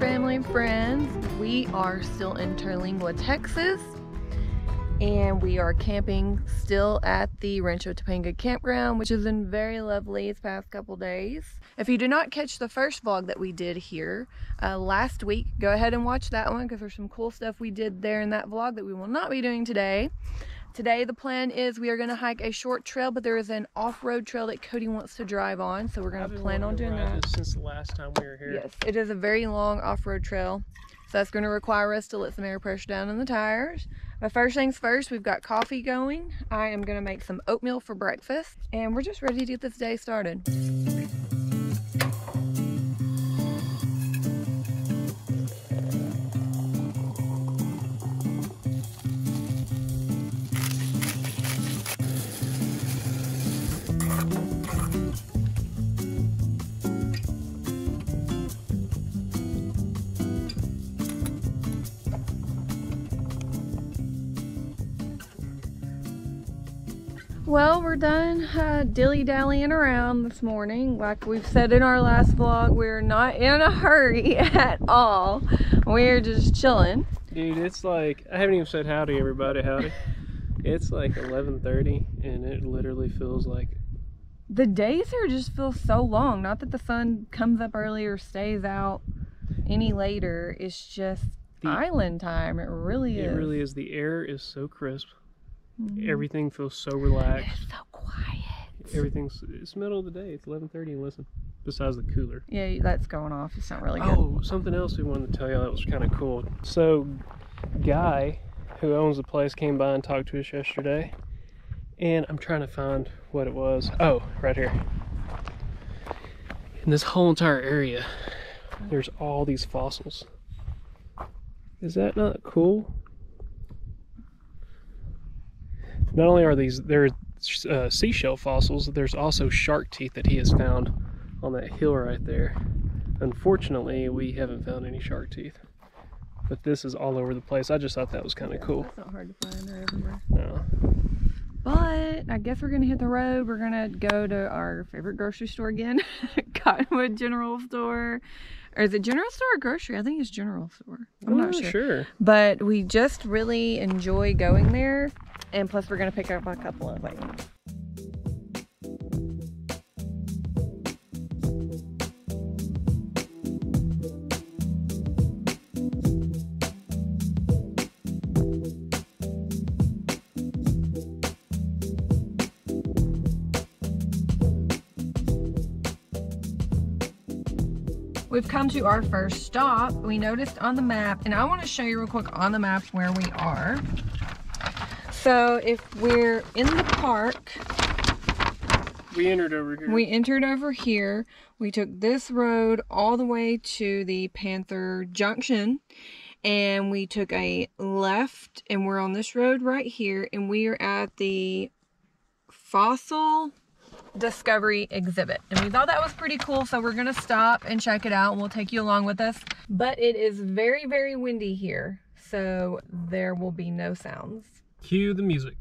family and friends. We are still in Terlingua, Texas, and we are camping still at the Rancho Topanga Campground, which has been very lovely these past couple days. If you did not catch the first vlog that we did here last week, go ahead and watch that one because there's some cool stuff we did there in that vlog that we will not be doing today. Today the plan is we are going to hike a short trail, but there is an off-road trail that Cody wants to drive on, so we're going to plan on doing that. Since the last time we were here. Yes, it is a very long off-road trail, so that's going to require us to let some air pressure down in the tires. But first things first, we've got coffee going. I am going to make some oatmeal for breakfast, and we're just ready to get this day started. Well, we're done dilly-dallying around this morning. Like we've said in our last vlog, we're not in a hurry at all. We're just chilling. Dude, it's like, I haven't even said howdy, everybody, howdy. It's like 11:30 and it literally feels like... The days here just feel so long. Not that the sun comes up early or stays out any later. It's just the island time. It really is. It really is. The air is so crisp. Everything feels so relaxed. It's so quiet. It's middle of the day. It's 11:30 and listen, besides the cooler. Yeah, that's going off. It's not really good. Oh, something else we wanted to tell you that was kind of cool. So, Guy, who owns the place, came by and talked to us yesterday. And I'm trying to find what it was. Oh, right here. In this whole entire area, there's all these fossils. Is that not cool? Not only are there are seashell fossils, there's also shark teeth that he has found on that hill right there. Unfortunately, we haven't found any shark teeth, but this is all over the place. I just thought that was kind of cool. It's not hard to find everywhere. No. But I guess we're going to hit the road. We're going to go to our favorite grocery store again, Cottonwood General Store. Or is it General Store or Grocery? I think it's General Store. I'm not sure. But we just really enjoy going there. And plus we're going to pick up a couple of items. We've come to our first stop. We noticed on the map, and I want to show you real quick on the map where we are. So if we're in the park, we entered over here. We took this road all the way to the Panther Junction, and we took a left, and we're on this road right here, and we are at the Fossil Discovery Exhibit, and we thought that was pretty cool, so we're gonna stop and check it out and we'll take you along with us. But it is very, very windy here, so there will be no sounds. Cue the music.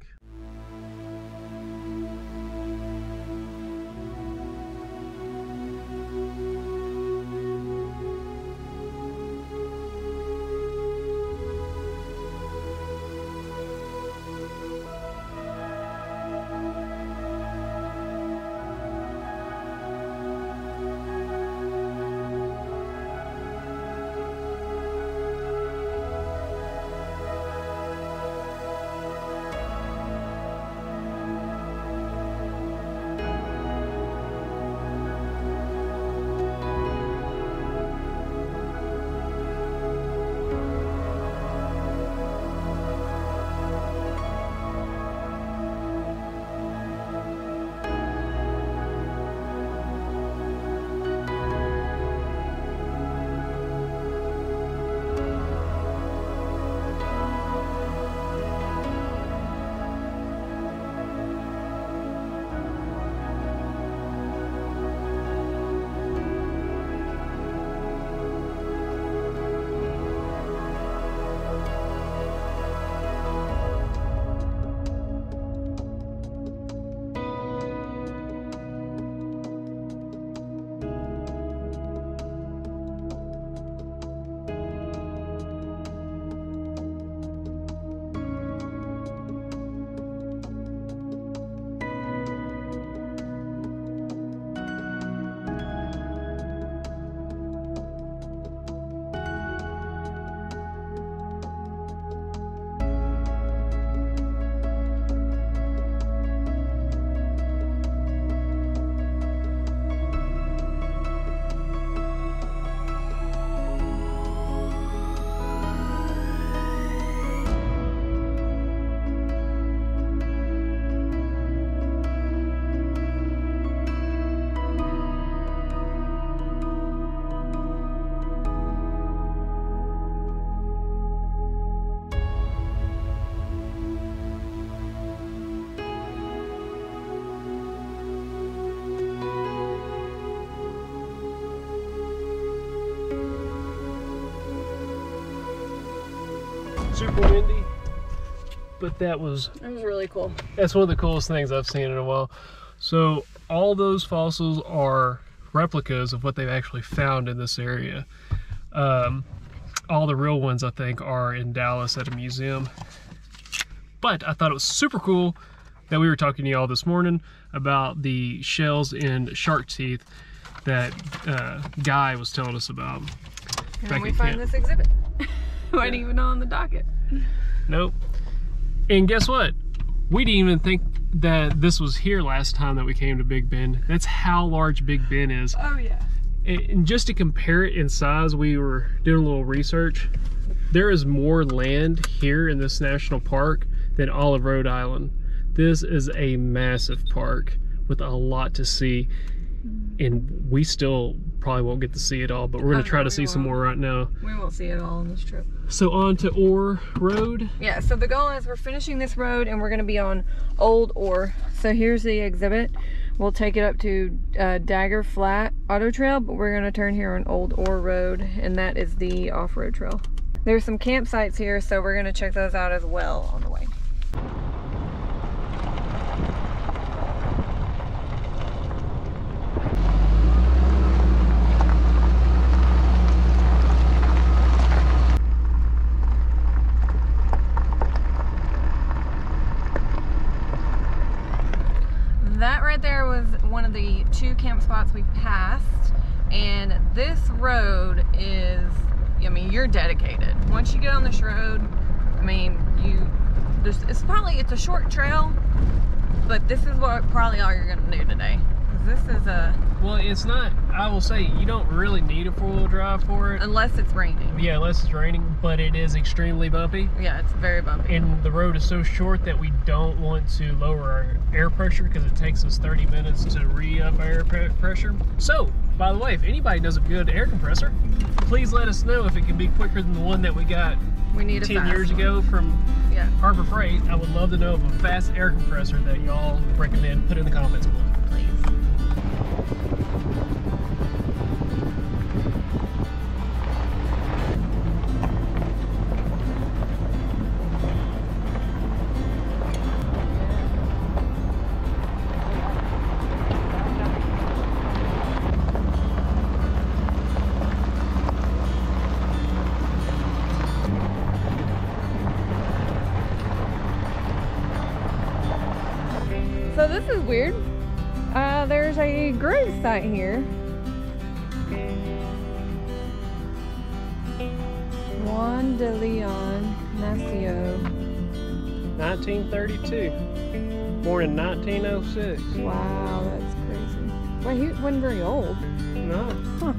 super windy, but that was, it was really cool. That's one of the coolest things I've seen in a while. So all those fossils are replicas of what they've actually found in this area. All the real ones, I think, are in Dallas at a museum. But I thought it was super cool that we were talking to y'all this morning about the shells in shark teeth that Guy was telling us about. And we find this exhibit. Wasn't even on the docket. Nope. And guess what? We didn't even think that this was here last time that we came to Big Bend. That's how large Big Bend is. Oh, yeah. And just to compare it in size, we were doing a little research. There is more land here in this national park than all of Rhode Island. This is a massive park with a lot to see. And we still probably won't get to see it all, but we're going to try to see some more right now. We won't see it all on this trip. So on to Ore Road. Yeah, so the goal is we're finishing this road and we're going to be on Old Ore. So here's the exhibit. We'll take it up to Dagger Flat Auto Trail, but we're going to turn here on Old Ore Road, and that is the off-road trail. There's some campsites here, so we're going to check those out as well on the way. One of the two camp spots we passed, and this road is, I mean, you're dedicated. Once you get on this road, I mean, it's a short trail, but this is what probably all you're gonna do today. This is a, well, it's not, I will say, you don't really need a four-wheel drive for it. Unless it's raining. Yeah, unless it's raining, but it is extremely bumpy. Yeah, it's very bumpy. And the road is so short that we don't want to lower our air pressure because it takes us 30 minutes to re-up our air pressure. So, by the way, if anybody knows a good air compressor, please let us know if it can be quicker than the one that we got 10 years ago from Harbor Freight. I would love to know of a fast air compressor that y'all recommend. Put in the comments below. So this is weird. There's a grave site here. Juan de Leon Nacio. 1932. Born in 1906. Wow, that's crazy. Well, he wasn't very old. No. Huh.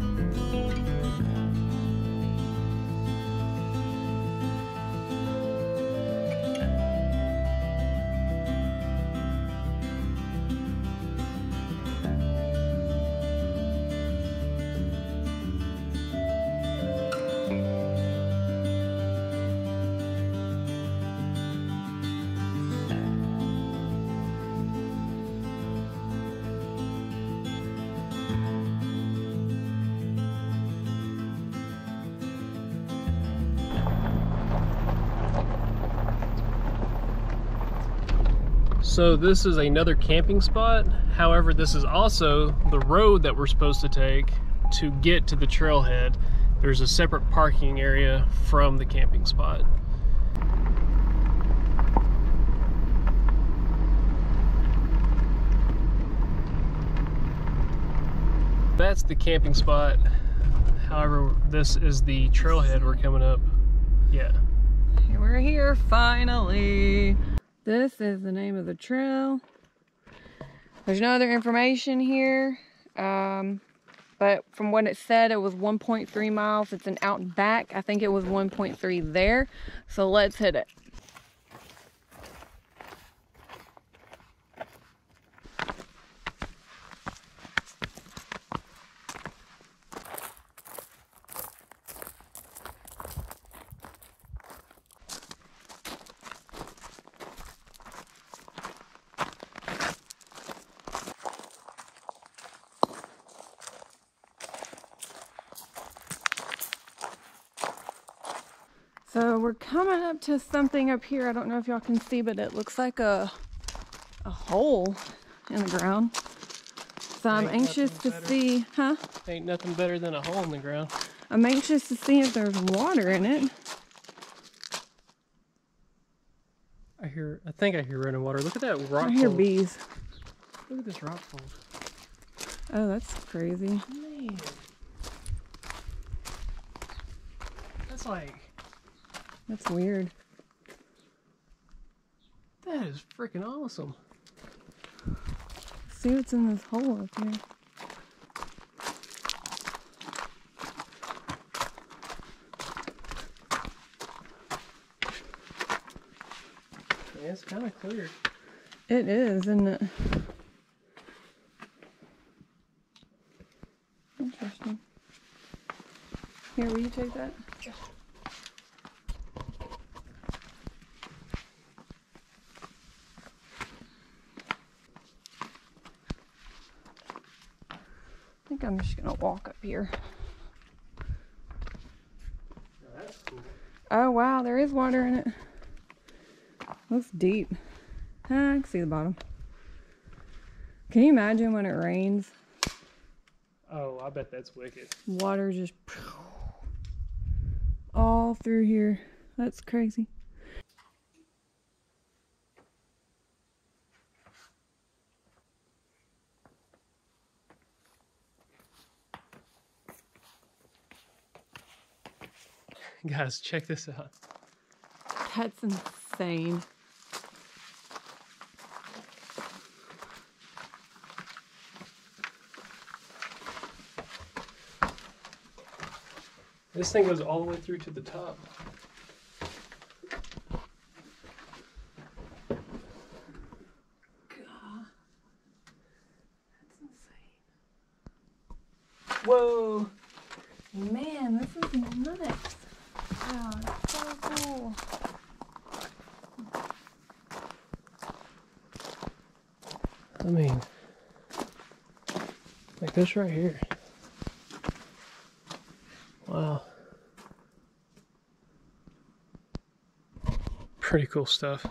So this is another camping spot. However, this is also the road that we're supposed to take to get to the trailhead. There's a separate parking area from the camping spot. That's the camping spot. However, this is the trailhead we're coming up. Yeah. We're here finally. This is the name of the trail. There's no other information here, but from what it said, it was 1.3 miles. It's an out and back. I think it was 1.3 there, so let's hit it. So we're coming up to something up here. I don't know if y'all can see, but it looks like a hole in the ground. So I'm anxious to see, huh? Ain't nothing better than a hole in the ground. I'm anxious to see if there's water in it. I think I hear running water. Look at that rock. I hear bees. Look at this rock fold. Oh, that's crazy. Man. That's like... that's weird. That is freaking awesome. Let's see what's in this hole up here. Yeah, it's kind of clear. It is, isn't it? Interesting. Here, will you take that? Sure. I think I'm just gonna walk up here. Oh, that's cool. Oh wow, there is water in it. Looks deep. I can see the bottom. Can you imagine when it rains? Oh, I bet that's wicked. Water just all through here. That's crazy. Guys, check this out. That's insane. This thing goes all the way through to the top. God. That's insane. Whoa. Man, this is nuts. Wow, that's so cool. I mean, like this right here. Wow. Pretty cool stuff.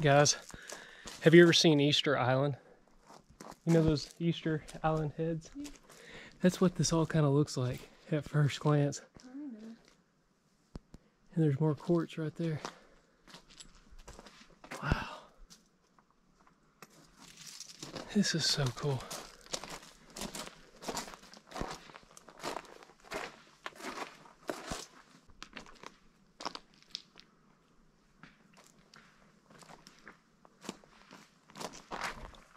Guys, have you ever seen Easter Island? You know those Easter Island heads? Yeah. That's what this all kind of looks like at first glance. I know. And there's more quartz right there. Wow. This is so cool.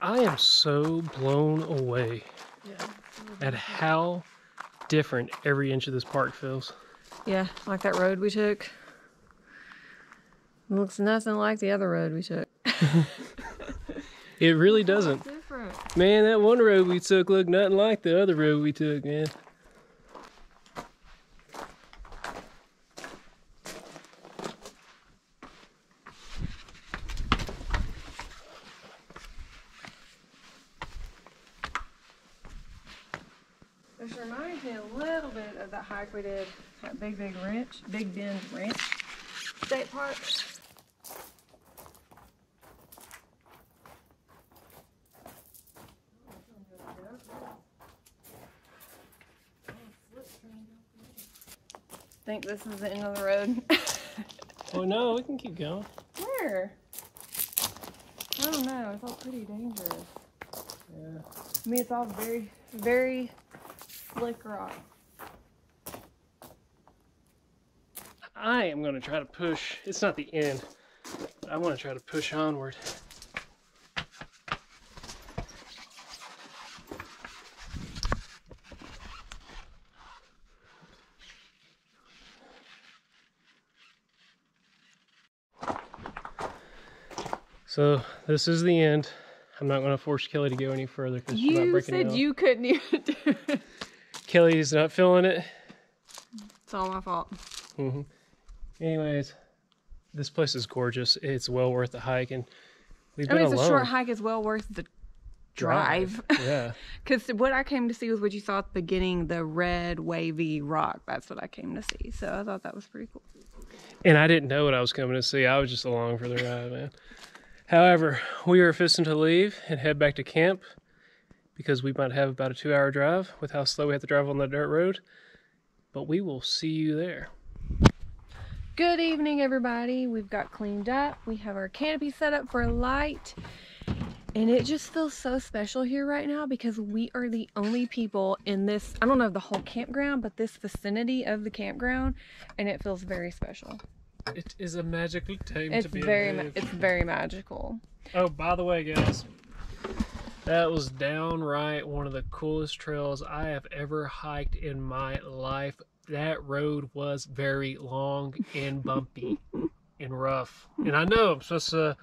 I am so blown away at how different every inch of this park feels. Yeah, like that road we took. It looks nothing like the other road we took. It really doesn't. It's different. Man, that one road we took looked nothing like the other road we took, man. This reminds me a little bit of that hike we did at Big Bend Ranch State Park. I think this is the end of the road. Oh no, we can keep going. Where? I don't know, it's all pretty dangerous. Yeah. I mean, it's all very, very slick rock. I am gonna try to push, it's not the end, but I wanna try to push onward. So this is the end. I'm not going to force Kelly to go any further because she's not breaking it out. You said you couldn't even do it. Kelly's not feeling it. It's all my fault. Mm-hmm. Anyways, this place is gorgeous. It's well worth the hike, and we've been alone. I mean, it's a short hike, is well worth the drive. Yeah. Because what I came to see was what you saw at the beginning, the red wavy rock. That's what I came to see. So I thought that was pretty cool. And I didn't know what I was coming to see. I was just along for the ride, man. However, we are fisting to leave and head back to camp because we might have about a 2-hour drive with how slow we have to drive on the dirt road, but we will see you there. Good evening, everybody. We've got cleaned up. We have our canopy set up for a light, and it just feels so special here right now because we are the only people in this, I don't know the whole campground, but this vicinity of the campground, and it feels very special. It is a magical time to be alive. It's very magical. Oh, by the way, guys, that was downright one of the coolest trails I have ever hiked in my life. That road was very long and bumpy and rough. And I know I'm supposed to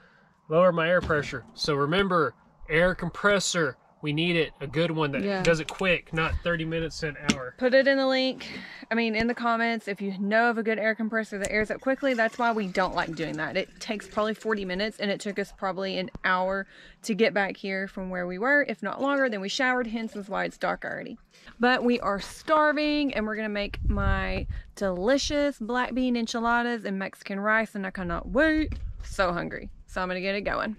lower my air pressure. So remember, air compressor. We need it, a good one that does it quick, not 30 minutes an hour. Put it in the link, I mean in the comments, if you know of a good air compressor that airs up quickly. That's why we don't like doing that. It takes probably 40 minutes and it took us probably an hour to get back here from where we were, if not longer. Then we showered, hence is why it's dark already. But we are starving and we're gonna make my delicious black bean enchiladas and Mexican rice, and I cannot wait. So hungry. So I'm gonna get it going.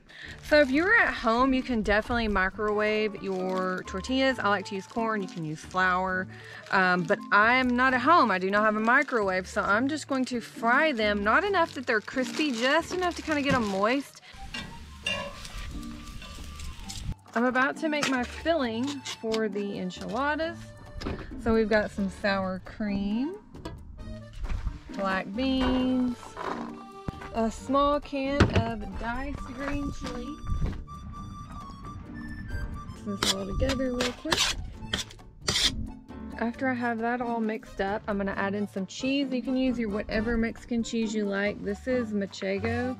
So if you're at home, you can definitely microwave your tortillas. I like to use corn, you can use flour, but I am not at home. I do not have a microwave, so I'm just going to fry them, not enough that they're crispy, just enough to kind of get them moist. I'm about to make my filling for the enchiladas. So we've got some sour cream, black beans, a small can of diced green chili. Mix this all together real quick. After I have that all mixed up, I'm gonna add in some cheese. You can use your whatever Mexican cheese you like. This is Manchego,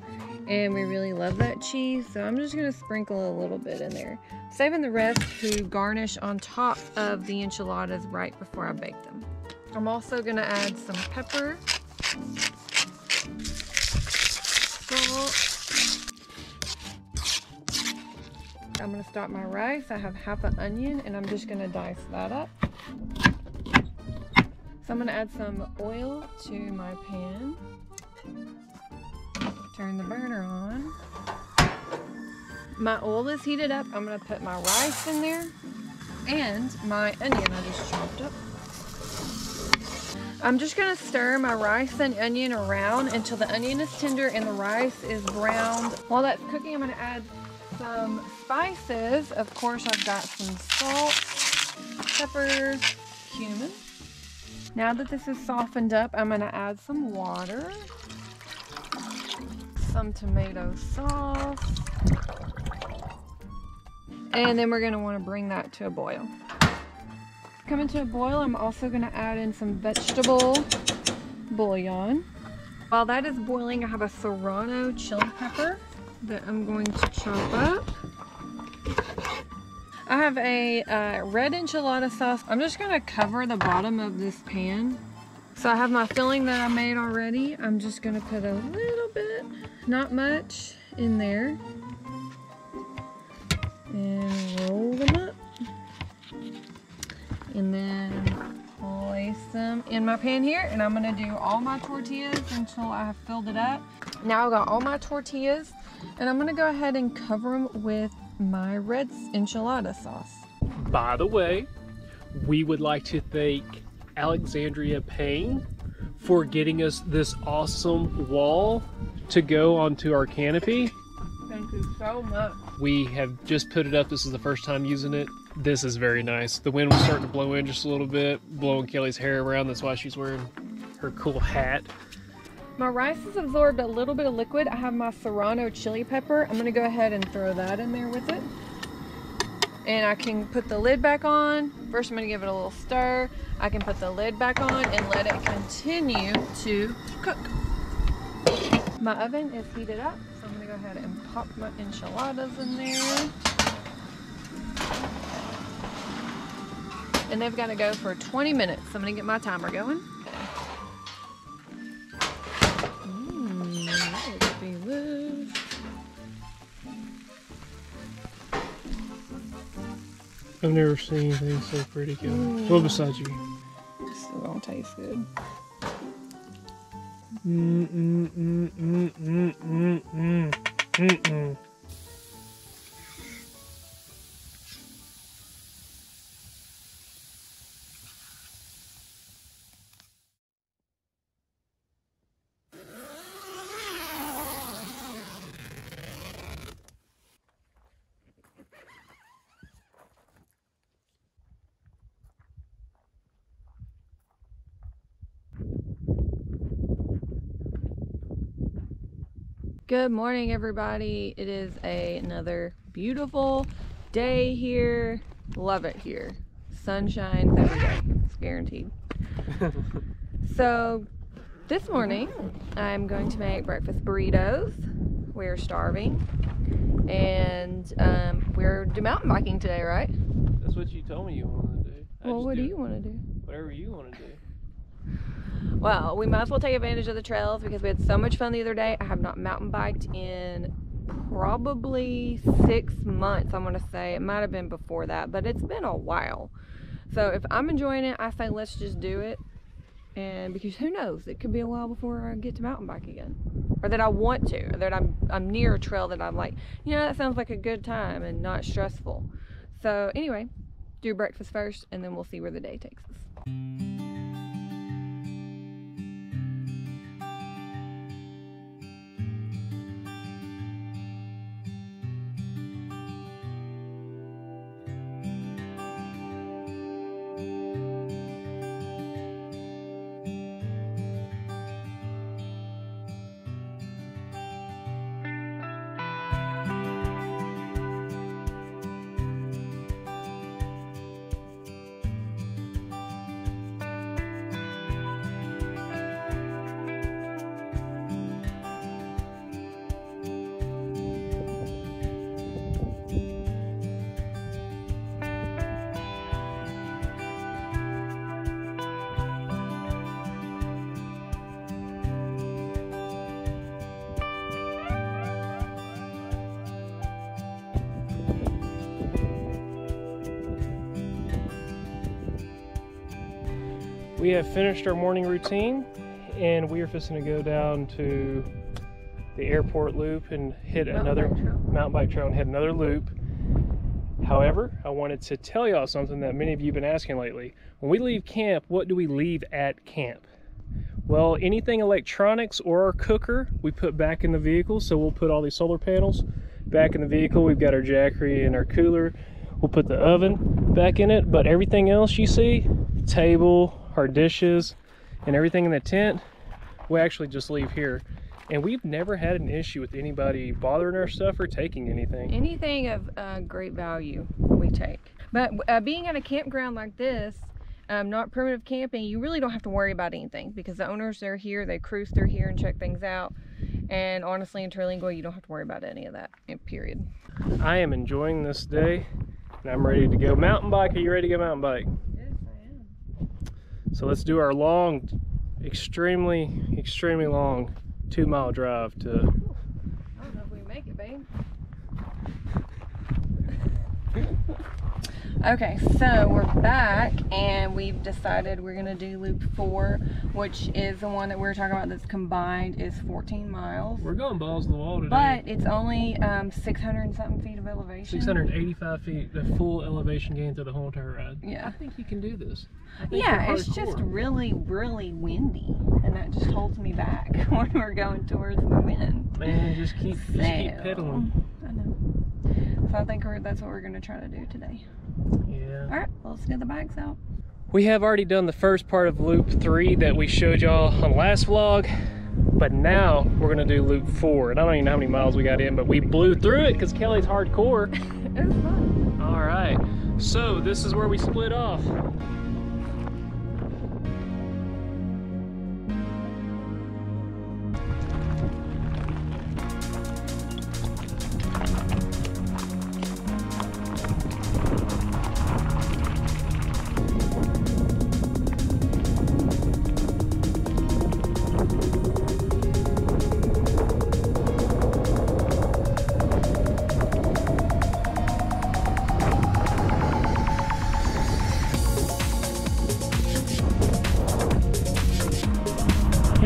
and we really love that cheese, so I'm just gonna sprinkle a little bit in there. Saving the rest to garnish on top of the enchiladas right before I bake them. I'm also gonna add some pepper. I'm going to stop my rice. I have half an onion and I'm just going to dice that up. So I'm going to add some oil to my pan. Turn the burner on. My oil is heated up. I'm going to put my rice in there and my onion I just chopped up. I'm just going to stir my rice and onion around until the onion is tender and the rice is browned. While that's cooking, I'm going to add some spices. Of course, I've got some salt, pepper, cumin. Now that this is softened up, I'm going to add some water, some tomato sauce, and then we're going to want to bring that to a boil. Coming to a boil, I'm also going to add in some vegetable bouillon. While that is boiling, I have a Serrano chili pepper that I'm going to chop up. I have a red enchilada sauce. I'm just going to cover the bottom of this pan. So I have my filling that I made already. I'm just going to put a little bit, not much, in there. And roll them up. And then place them in my pan here, and I'm gonna do all my tortillas until I have filled it up. Now I've got all my tortillas, and I'm gonna go ahead and cover them with my red enchilada sauce. By the way, we would like to thank Alexandria Payne for getting us this awesome wall to go onto our canopy. Thank you so so much. We have just put it up. This is the first time using it. This is very nice. The wind was starting to blow in just a little bit, blowing Kelly's hair around. That's why she's wearing her cool hat. My rice has absorbed a little bit of liquid. I have my Serrano chili pepper. I'm gonna go ahead and throw that in there with it. And I can put the lid back on. First, I'm gonna give it a little stir. I can put the lid back on and let it continue to cook. My oven is heated up, so I'm gonna go ahead and pop my enchiladas in there. And they've gotta go for 20 minutes. I'm gonna get my timer going. I've never seen anything so pretty, Kelly. Well, besides you. This is gonna taste good. Good morning, everybody. It is another beautiful day here. Love it here. Sunshine every day. It's guaranteed. So this morning, I'm going to make breakfast burritos. We're starving. And we're do mountain biking today, right? That's what you told me you wanted to do. Well, what do you want to do? Whatever you want to do. Well, we might as well take advantage of the trails because we had so much fun the other day. I have not mountain biked in probably 6 months, I want to say. It might have been before that, but it's been a while. So if I'm enjoying it, I say let's just do it. And because who knows, it could be a while before I get to mountain bike again. Or that I want to, or that I'm near a trail that I'm like, you know, that sounds like a good time and not stressful. So anyway, do breakfast first and then we'll see where the day takes us. We have finished our morning routine and we are fixing to go down to the airport loop and hit another mountain bike trail and hit another loop. However, I wanted to tell y'all something that many of you have been asking lately. When we leave camp, what do we leave at camp? Well, anything electronics or our cooker, we put back in the vehicle. So we'll put all these solar panels back in the vehicle. We've got our Jackery and our cooler. We'll put the oven back in it, but everything else you see, table, our dishes and everything in the tent, we actually just leave here. And we've never had an issue with anybody bothering our stuff or taking anything. Anything of great value we take. But being at a campground like this, not primitive camping, you really don't have to worry about anything because the owners are here, they cruise through here and check things out. And honestly, in Terlingua, you don't have to worry about any of that, period. I am enjoying this day and I'm ready to go mountain bike. Are you ready to go mountain bike? So let's do our long, extremely long 2 mile drive to... I don't know if we make it, babe. Okay, so we're back and we've decided we're gonna do loop 4, which is the one that we were talking about that's combined is 14 miles. We're going balls to the wall today. But it's only 600 and something feet of elevation. 685 feet, the full elevation gain through the whole entire ride. Yeah. I think you can do this. Yeah, it's just really, really windy and that just holds me back when we're going towards the wind. Man, just keep pedaling. I know. So I think that's what we're going to try to do today. Yeah. All right, well, let's get the bikes out. We have already done the first part of loop 3 that we showed y'all on the last vlog, but now we're going to do loop 4. And I don't even know how many miles we got in, but we blew through it because Kelly's hardcore. It was fun. All right, so this is where we split off.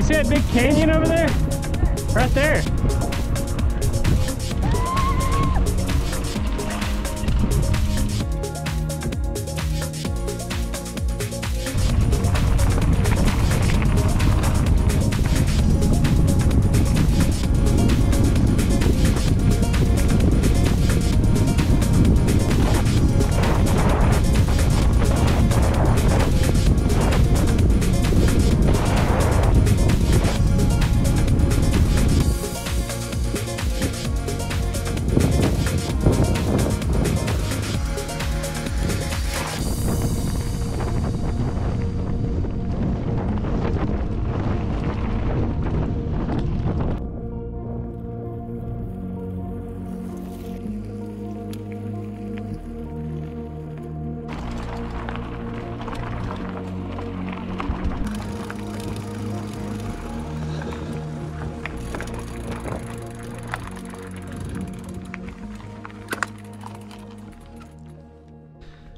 See that big canyon over there? Right there.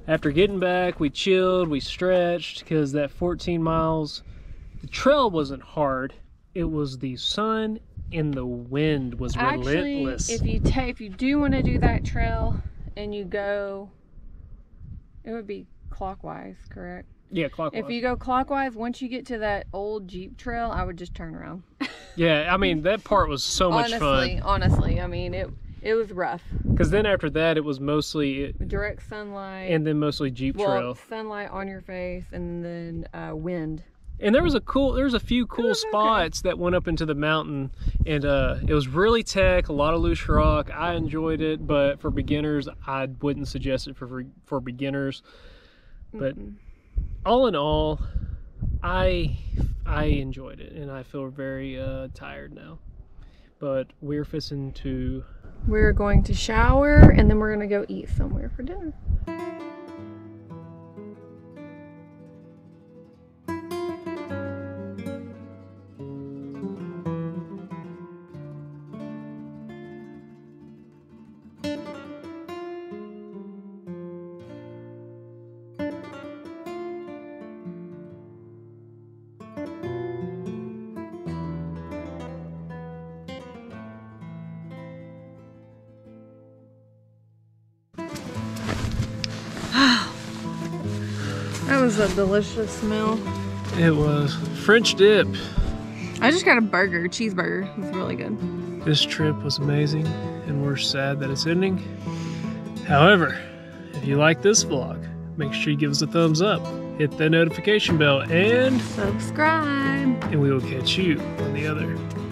After getting back, we chilled, we stretched, because that 14 miles, the trail wasn't hard. It was the sun and the wind was relentless. Actually, if you do want to do that trail and you go, it would be clockwise, correct? Yeah, clockwise. If you go clockwise, once you get to that old Jeep trail, I would just turn around. Yeah, I mean, that part was so much fun. Honestly, I mean, it was rough. Because then after that, it was mostly... direct sunlight. And then mostly Jeep trail. Sunlight on your face and then wind. And there was a few cool spots that went up into the mountain. And it was really tech, a lot of loose rock. I enjoyed it, but for beginners, I wouldn't suggest it for beginners. But all in all, I enjoyed it. And I feel very tired now. But we're fixing to... We're going to shower and then we're going to go eat somewhere for dinner. A delicious meal. It was French dip. I just got a burger, cheeseburger. It was really good. This trip was amazing and we're sad that it's ending. However, if you like this vlog, make sure you give us a thumbs up, hit the notification bell and subscribe, and we will catch you on the other.